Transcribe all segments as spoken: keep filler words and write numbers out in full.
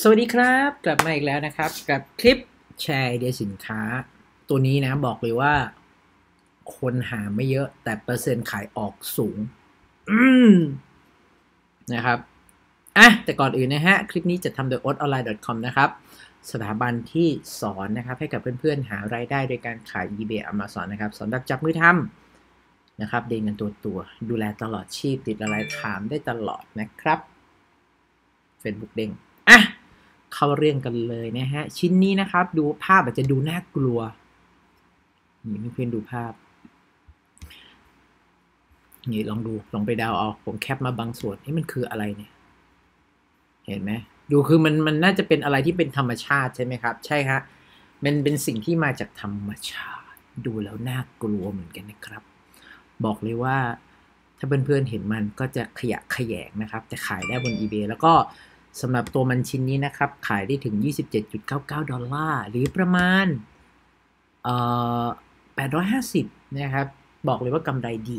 สวัสดีครับกลับมาอีกแล้วนะครับกับคลิปแชร์ไอเดียสินค้าตัวนี้นะบอกเลยว่าคนหาไม่เยอะแต่เปอร์เซ็นต์ขายออกสูงนะครับอ่ะแต่ก่อนอื่นนะฮะคลิปนี้จะทำโดย โอทไลน์ดอทคอม นะครับสถาบันที่สอนนะครับให้กับเพื่อนๆหารายได้โดยการขาย eBay Amazon นะครับสอนแบบจับมือทำนะครับเด้งกันตัวตัวดูแลตลอดชีพติดอะไรถามได้ตลอดนะครับ Facebook เด้งอ่ะเข้าเรื่องกันเลยนะฮะชิ้นนี้นะครับดูภาพอาจจะดูน่ากลัวนี่เพื่อนๆดูภาพนี่ลองดูลองไปดาวเอาผมแคปมาบางส่วนนี่มันคืออะไรเนี่ยเห็นไหมดูคือมันมันน่าจะเป็นอะไรที่เป็นธรรมชาติใช่ไหมครับใช่ฮะมันเป็นสิ่งที่มาจากธรรมชาติดูแล้วน่ากลัวเหมือนกันนะครับบอกเลยว่าถ้าเพื่อนๆเห็นมันก็จะขยะแขยงนะครับจะขายได้บน eBay แล้วก็สำหรับตัวมันชิ้นนี้นะครับขายได้ถึง ยี่สิบเจ็ดจุดเก้าเก้าดอลลาร์หรือประมาณเอ่อแปดร้อยห้าสิบนะครับบอกเลยว่ากำไรดี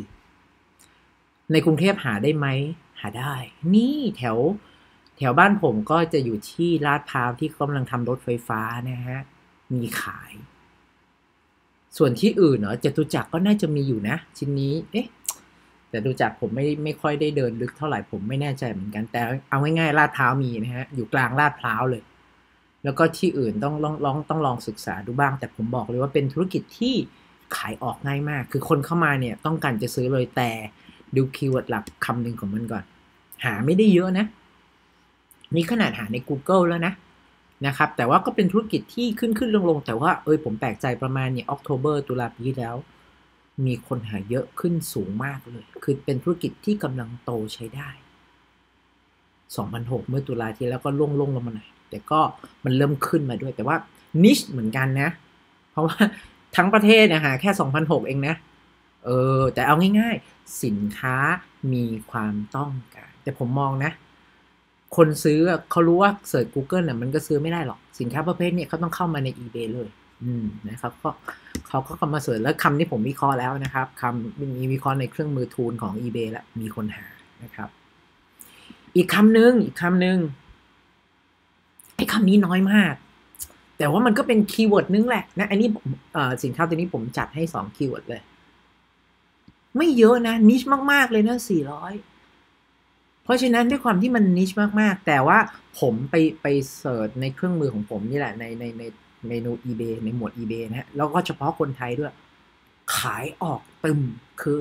ในกรุงเทพหาได้ไหมหาได้นี่แถวแถวบ้านผมก็จะอยู่ที่ลาดพร้าวที่กำลังทำรถไฟฟ้านะฮะมีขายส่วนที่อื่นเนาะจตุจักรก็น่าจะมีอยู่นะชิ้นนี้เอ๊ะแต่ดูจากผมไม่ไม่ค่อยได้เดินลึกเท่าไหร่ผมไม่แน่ใจเหมือนกันแต่เอาง่ายๆลาดพร้าวมีนะฮะอยู่กลางลาดพร้าวเลยแล้วก็ที่อื่นต้องลองลองต้องลองศึกษาดูบ้างแต่ผมบอกเลยว่าเป็นธุรกิจที่ขายออกง่ายมากคือคนเข้ามาเนี่ยต้องการจะซื้อเลยแต่ดูคีย์เวิร์ดหลักคำหนึ่งของมันก่อนหาไม่ได้เยอะนะนี่ขนาดหาใน Google แล้วนะนะครับแต่ว่าก็เป็นธุรกิจที่ขึ้นขึ้นลงลงแต่ว่าเอ้ยผมแปลกใจประมาณเนี่ยออกโทเบอร์ตุลาปีแล้วมีคนหาเยอะขึ้นสูงมากเลยคือเป็นธุรกิจที่กำลังโตใช้ได้สองพันหกเมื่อตุลาที่แล้วก็ล่วงลงลงมาหน่อยแต่ก็มันเริ่มขึ้นมาด้วยแต่ว่านิชเหมือนกันนะเพราะว่าทั้งประเทศเนี่ยหาแค่สองพันหกเองนะเออแต่เอาง่ายๆสินค้ามีความต้องการแต่ผมมองนะคนซื้อเขารู้ว่าเสิร์ช Google น่ะมันก็ซื้อไม่ได้หรอกสินค้าประเภทเนี่ยเขาต้องเข้ามาใน eBay เลยอืมนะครับก็เขาก็กำมาเสริมแล้วคำที่ผมวิเคราะห์แล้วนะครับคำมีวิเคราะห์ในเครื่องมือทูลของ eBay แล้วมีคนหานะครับอีกคำหนึ่งอีกคำหนึ่งไอ้คำนี้น้อยมากแต่ว่ามันก็เป็นคีย์เวิร์ดนึงแหละนะอันนี้สินค้าตัวนี้ผมจัดให้สองคีย์เวิร์ดเลยไม่เยอะนะนิชมากๆเลยนะสี่ร้อยเพราะฉะนั้นด้วยความที่มันนิชมากๆแต่ว่าผมไปไปเสิร์ชในเครื่องมือของผมนี่แหละในในในเมนู eBay ในหมวด eBay นะฮะแล้วก็เฉพาะคนไทยด้วยขายออกตึมคือ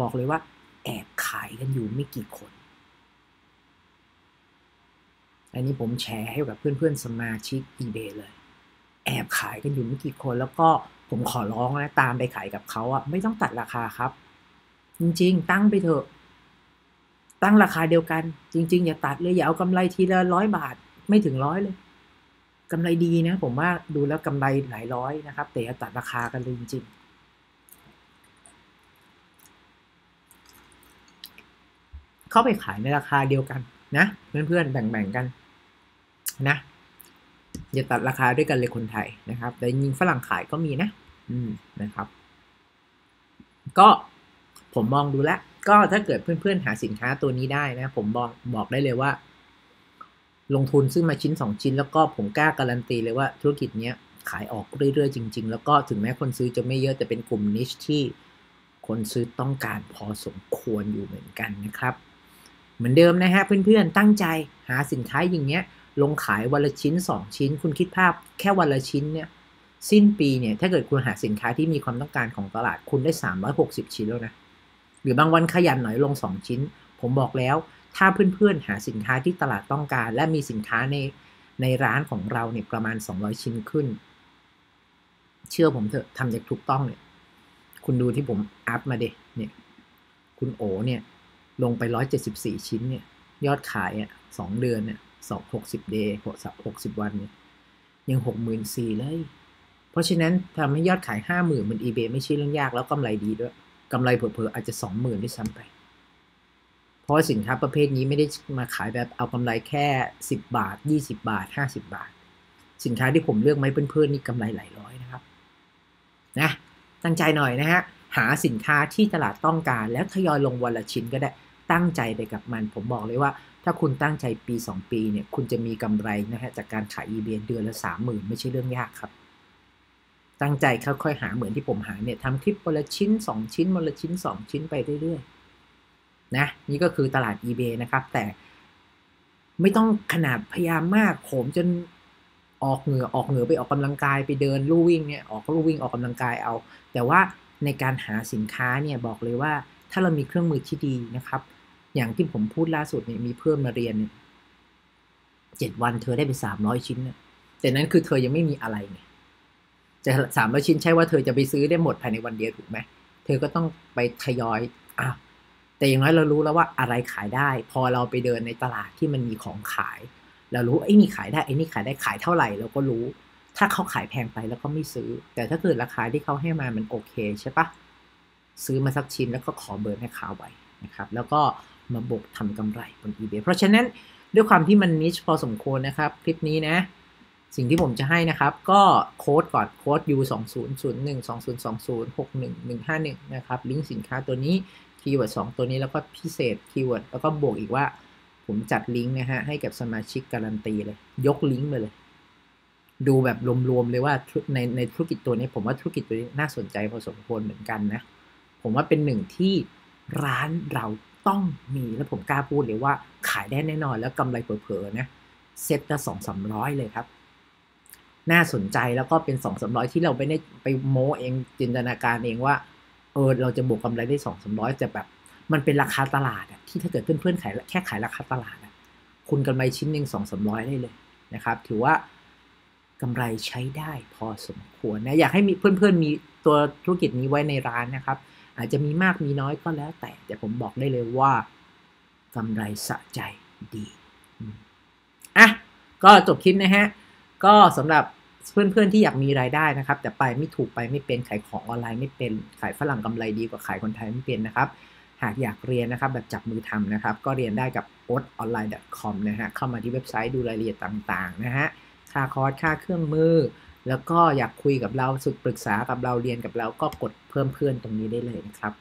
บอกเลยว่าแอบขายกันอยู่ไม่กี่คนอันนี้ผมแชร์ให้กับเพื่อนๆสมาชิก eBay เลยแอบขายกันอยู่ไม่กี่คนแล้วก็ผมขอร้องนะตามไปขายกับเขาอะไม่ต้องตัดราคาครับจริงๆตั้งไปเถอะตั้งราคาเดียวกันจริงๆอย่าตัดเลยอย่าเอากำไรทีละร้อยบาทไม่ถึงร้อยเลยกำไรดีนะผมว่าดูแล้วกำไรหลายร้อยนะครับแต่ตัดราคากันเลยจริงๆเข้าไปขายในราคาเดียวกันนะเพื่อนๆแบ่งๆกันนะอย่าตัดราคาด้วยกันเลยคนไทยนะครับแต่ยิงฝรั่งขายก็มีนะอืมนะครับก็ผมมองดูแล้วก็ถ้าเกิดเพื่อนๆหาสินค้าตัวนี้ได้นะผมบอกบอกได้เลยว่าลงทุนซื้อมาชิ้นสองชิ้นแล้วก็ผมกล้าการันตีเลยว่าธุรกิจเนี้ยขายออกเรื่อยๆจริงๆแล้วก็ถึงแม้คนซื้อจะไม่เยอะแต่เป็นกลุ่มนิชที่คนซื้อต้องการพอสมควรอยู่เหมือนกันนะครับเหมือนเดิมนะฮะเพื่อนๆตั้งใจหาสินค้าอย่างเงี้ยลงขายวันละชิ้นสองชิ้นคุณคิดภาพแค่วันละชิ้นเนี่ยสิ้นปีเนี่ยถ้าเกิดคุณหาสินค้าที่มีความต้องการของตลาดคุณได้สามร้อยหกสิบชิ้นแล้วนะหรือบางวันขยันหน่อยลงสองชิ้นผมบอกแล้วถ้าเพื่อนๆหาสินค้าที่ตลาดต้องการและมีสินค้าในในร้านของเราเนี่ยประมาณสองร้อยชิ้นขึ้นเชื่อผมเถอะทำอย่างถูกต้องเนี่ยคุณดูที่ผมอัพมาเดเนี่ยคุณโอเนี่ยลงไปหนึ่งร้อยเจ็ดสิบสี่ชิ้นเนี่ยยอดขายอ่ะสองเดือนเนี่ยสองร้อยหกสิบเดย์หกสิบวันเนี่ยยัง หกหมื่นสี่พัน เลยเพราะฉะนั้นทำให้ยอดขาย ห้าหมื่น บน eBay ไม่ใช่เรื่องยากแล้วกำไรดีด้วยกำไรเผลอๆอาจจะ สองหมื่น ด้วยซ้ำไปเพราะสินค้าประเภทนี้ไม่ได้มาขายแบบเอากำไรแค่สิบบาทยี่สิบบาทห้าสิบบาทสินค้าที่ผมเลือกไว้เพื่อนๆนี่กำไรหลายร้อยนะครับนะตั้งใจหน่อยนะฮะหาสินค้าที่ตลาดต้องการแล้วทยอยลงวันละชิ้นก็ได้ตั้งใจไปกับมันผมบอกเลยว่า ถ้าคุณตั้งใจปีสองปีเนี่ยคุณจะมีกำไรนะฮะจากการขาย eBay เดือนละ สามหมื่น ไม่ใช่เรื่องยากครับตั้งใจค่อยๆหาเหมือนที่ผมหาเนี่ยทำคลิปวันละชิ้นสองชิ้นวันละชิ้นสองชิ้นไปเรื่อยๆนะนี่ก็คือตลาด eBay นะครับแต่ไม่ต้องขนาดพยายามมากโหมจนออกเหงื่อออกเหงื่อไปออกกำลังกายไปเดินลู่วิ่งเนี่ยออกลู่วิ่งออกกำลังกายเอาแต่ว่าในการหาสินค้าเนี่ยบอกเลยว่าถ้าเรามีเครื่องมือที่ดีนะครับอย่างที่ผมพูดล่าสุดเนี่ยมีเพื่อนมาเรียนเนี่ยเจ็ดวันเธอได้ไปสามร้อยชิ้นนะแต่นั้นคือเธอยังไม่มีอะไรไงจะสามร้อยชิ้นใช่ว่าเธอจะไปซื้อได้หมดภายในวันเดียวถูกไหมเธอก็ต้องไปทยอยอ้าวแต่อย่างน้อยเรารู้แล้วว่าอะไรขายได้พอเราไปเดินในตลาดที่มันมีของขายเรารู้ไอ้นี่ขายได้ไอ้นี่ขายได้ขายเท่าไหร่เราก็รู้ถ้าเขาขายแพงไปแล้วก็ไม่ซื้อแต่ถ้าเกิดราคาที่เขาให้มามันโอเคใช่ปะซื้อมาสักชิ้นแล้วก็ขอเบอร์แม่ค้าไว้นะครับแล้วก็มาบวกทำกำไรบน eBay เพราะฉะนั้นด้วยความที่มันนิชพอสมควรนะครับคลิปนี้นะสิ่งที่ผมจะให้นะครับก็โค้ดก่อนโค้ด ยู สอง ศูนย์ ศูนย์ หนึ่ง สอง ศูนย์ สอง ศูนย์ หก หนึ่ง หนึ่ง ห้า หนึ่งนะครับลิงก์สินค้าตัวนี้คีย์เวิร์ดสองตัวนี้แล้วก็พิเศษคีย์เวิร์ดแล้วก็บวกอีกว่าผมจัดลิงก์นะฮะให้กับสมาชิกการันตีเลยยกลิงก์มาเลยดูแบบรวมๆเลยว่าในในธุรกิจตัวนี้ผมว่าธุรกิจตัวนี้น่าสนใจพอสมควรเหมือนกันนะผมว่าเป็นหนึ่งที่ร้านเราต้องมีและผมกล้าพูดเลยว่าขายได้แน่นอนแล้วกำไรเผลอๆนะเซ็ตละสองสามร้อยเลยครับน่าสนใจแล้วก็เป็นสองสามร้อยที่เราไม่ได้ไปโม้เองจินตนาการเองว่าเออเราจะบวกกำไรได้สองสามร้อยแต่แบบมันเป็นราคาตลาดที่ถ้าเกิดเพื่อนๆขายแค่ขายราคาตลาดคุณกำไรชิ้นหนึ่งสองสามร้อยได้เลยนะครับถือว่ากำไรใช้ได้พอสมควรนะอยากให้มีเพื่อนๆมีตัวธุรกิจนี้ไว้ในร้านนะครับอาจจะมีมากมีน้อยก็แล้วแต่แต่ผมบอกได้เลยว่ากำไรสะใจดีอ่ะก็จบคลิปนะฮะก็สำหรับเพื่อนๆที่อยากมีรายได้นะครับแต่ไปไม่ถูกไปไม่เป็นขายของออนไลน์ไม่เป็นขายฝรั่งกำไรดีกว่าขายคนไทยไม่เป็นนะครับหากอยากเรียนนะครับแบบจับมือทำนะครับก็เรียนได้กับ โอ เอ ที ออนไลน์ ดอท คอม นะฮะเข้ามาที่เว็บไซต์ดูรายละเอียดต่างๆนะฮะค่าคอร์สค่าเครื่องมือแล้วก็อยากคุยกับเราสุดปรึกษากับเราเรียนกับเราก็กดเพิ่มเพื่อนตรงนี้ได้เลยนะครับ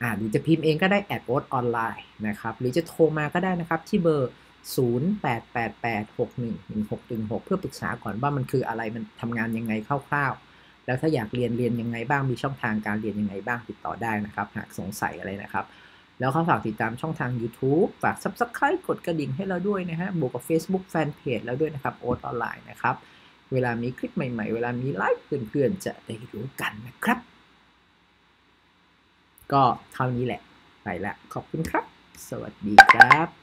อ่าหรือจะพิมพ์เองก็ได้ แอท โอ ที ออนไลน์ นะครับหรือจะโทรมาก็ได้นะครับที่เบอร์ ศูนย์ แปด แปด แปด หก หนึ่ง หนึ่ง หก หนึ่ง หกเพื่อปรึกษาก่อนว่ามันคืออะไรมันทำงานยังไงคร่าวๆแล้วถ้าอยากเรียนเรียนยังไงบ้างมีช่องทางการเรียนยังไงบ้างติดต่อได้นะครับหากสงสัยอะไรนะครับแล้วก็ฝากติดตามช่องทาง YouTube ฝาก Subscribe กดกระดิ่งให้เราด้วยนะฮะบวกกับ Facebook Fanpage แล้วด้วยนะครับ โอ เอ ที ออนไลน์ นะครับเวลามีคลิปใหม่ๆเวลามีไลฟ์เพื่อนๆจะได้รู้กันนะครับก็เท่านี้แหละไปละขอบคุณครับสวัสดีครับ